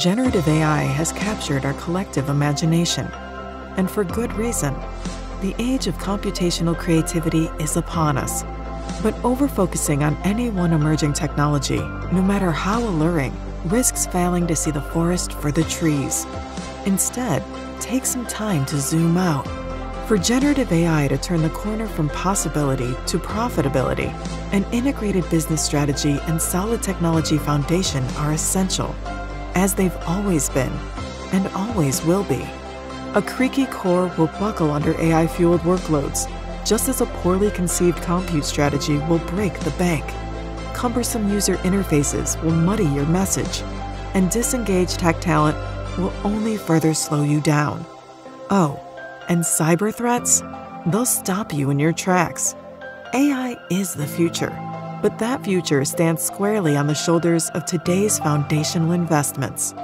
Generative AI has captured our collective imagination, and for good reason. The age of computational creativity is upon us, but over-focusing on any one emerging technology, no matter how alluring, risks failing to see the forest for the trees. Instead, take some time to zoom out. For generative AI to turn the corner from possibility to profitability, an integrated business strategy and solid technology foundation are essential, as they've always been and always will be. A creaky core will buckle under AI-fueled workloads, just as a poorly conceived compute strategy will break the bank. Cumbersome user interfaces will muddy your message, and disengaged tech talent will only further slow you down. Oh, and cyber threats? They'll stop you in your tracks. AI is the future, but that future stands squarely on the shoulders of today's foundational investments.